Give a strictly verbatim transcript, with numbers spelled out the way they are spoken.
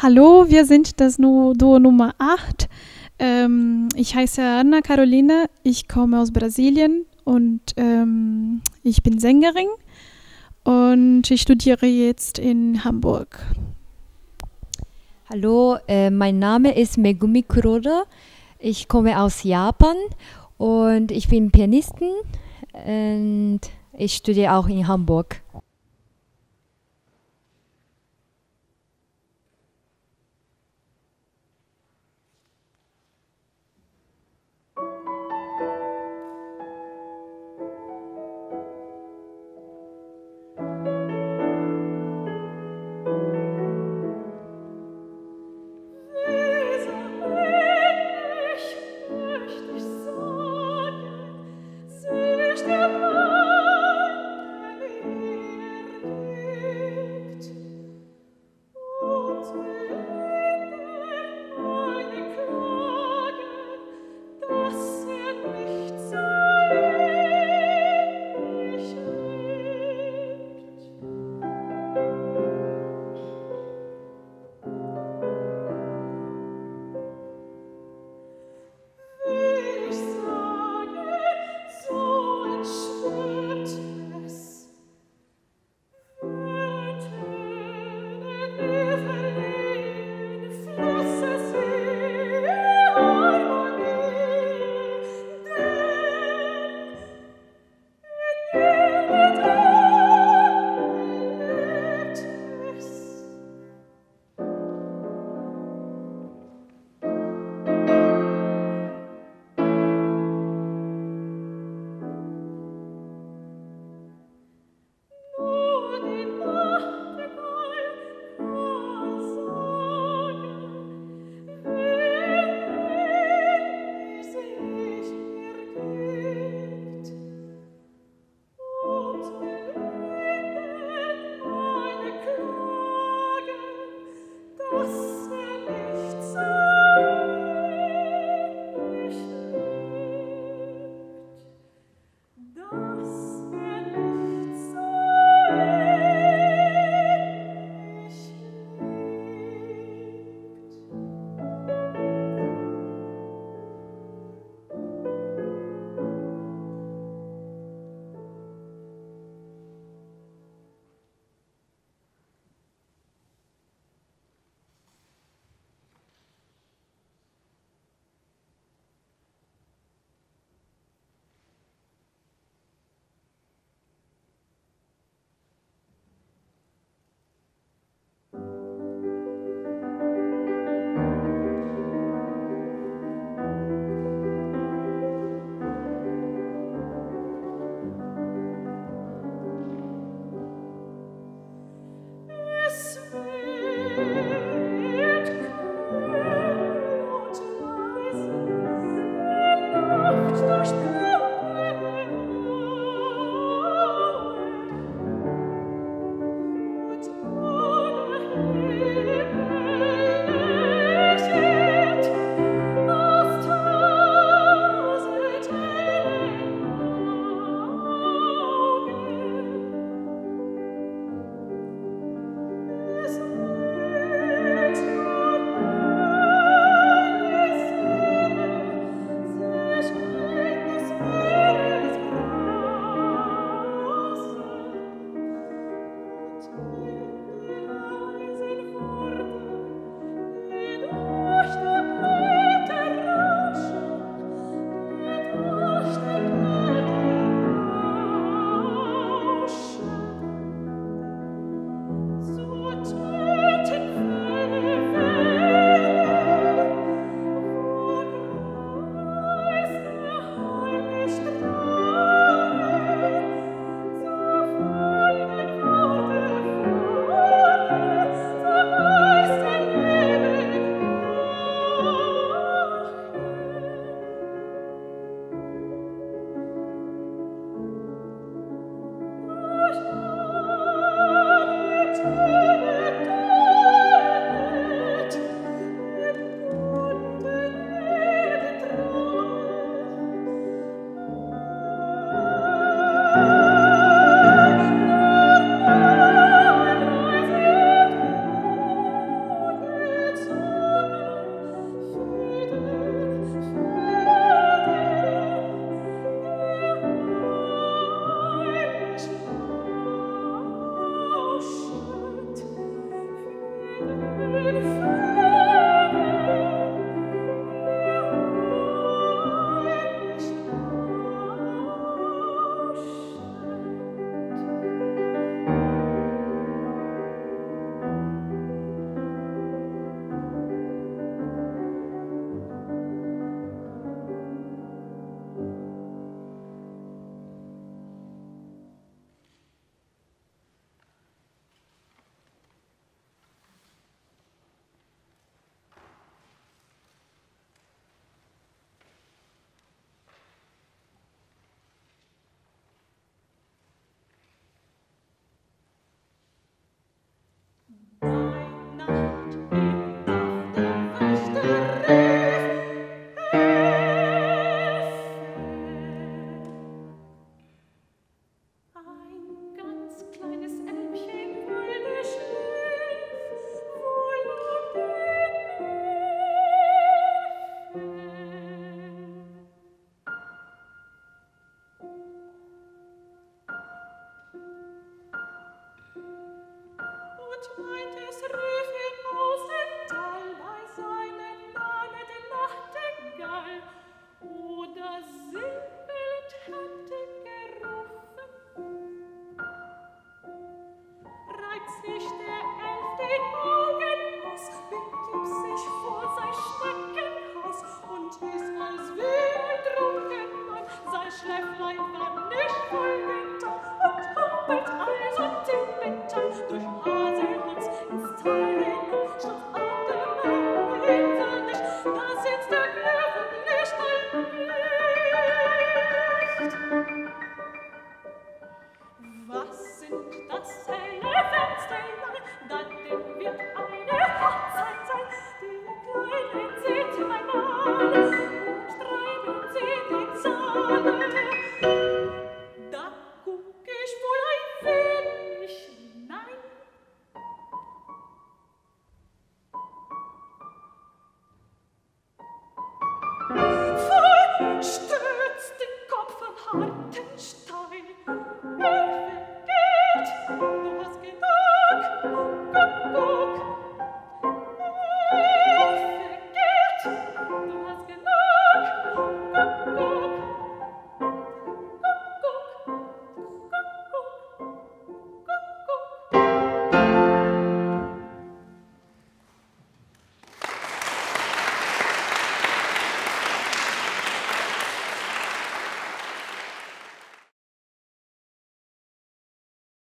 Hallo, wir sind das Duo Nummer acht. Ähm, ich heiße Anna Carolina, ich komme aus Brasilien und ähm, ich bin Sängerin und ich studiere jetzt in Hamburg. Hallo, äh, mein Name ist Megumi Kuroda, ich komme aus Japan und ich bin Pianistin und ich studiere auch in Hamburg. Was sind das helle Fenster?